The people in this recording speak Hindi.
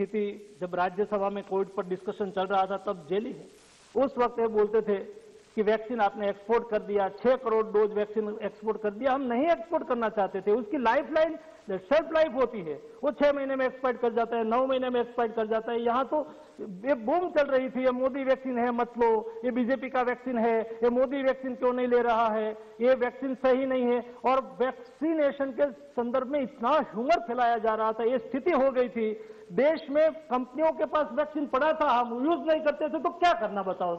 स्थिति जब राज्यसभा में कोविड पर डिस्कशन चल रहा था तब जेली है। उस वक्त ये बोलते थे कि वैक्सीन आपने एक्सपोर्ट कर दिया, 6 करोड़ डोज वैक्सीन एक्सपोर्ट कर दिया। हम नहीं एक्सपोर्ट करना चाहते थे, उसकी लाइफलाइन शेल्फ लाइफ होती है, वो 6 महीने में एक्सपायर कर जाता है, 9 महीने में एक्सपायर कर जाता है। यहाँ तो ये बूम चल रही थी, ये मोदी वैक्सीन है मत लो, ये बीजेपी का वैक्सीन है, ये मोदी वैक्सीन क्यों नहीं ले रहा है, ये वैक्सीन सही नहीं है। और वैक्सीनेशन के संदर्भ में इतना ह्यूमर फैलाया जा रहा था, ये स्थिति हो गई थी देश में। कंपनियों के पास वैक्सीन पड़ा था, हम यूज नहीं करते थे तो क्या करना बताओ।